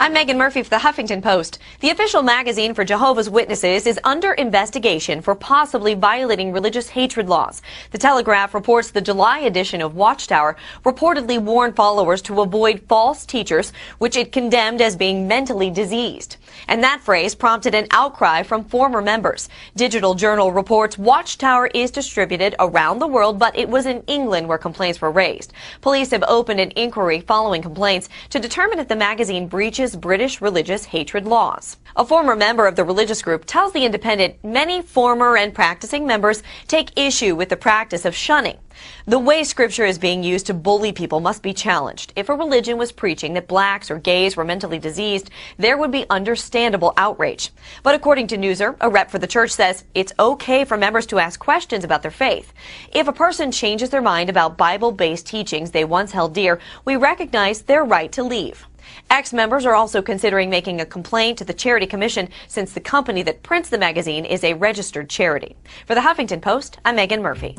I'm Megan Murphy for the Huffington Post. The official magazine for Jehovah's Witnesses is under investigation for possibly violating religious hatred laws. The Telegraph reports the July edition of Watchtower reportedly warned followers to avoid false teachers, which it condemned as being mentally diseased. And that phrase prompted an outcry from former members. Digital Journal reports Watchtower is distributed around the world, but it was in England where complaints were raised. Police have opened an inquiry following complaints to determine if the magazine breaches British religious hatred laws. A former member of the religious group tells The Independent many former and practicing members take issue with the practice of shunning. The way scripture is being used to bully people must be challenged. If a religion was preaching that blacks or gays were mentally diseased, there would be understandable outrage. But according to Newser, a rep for the church says it's okay for members to ask questions about their faith. If a person changes their mind about Bible-based teachings they once held dear, we recognize their right to leave. Ex-members are also considering making a complaint to the Charity Commission since the company that prints the magazine is a registered charity. For the Huffington Post, I'm Megan Murphy.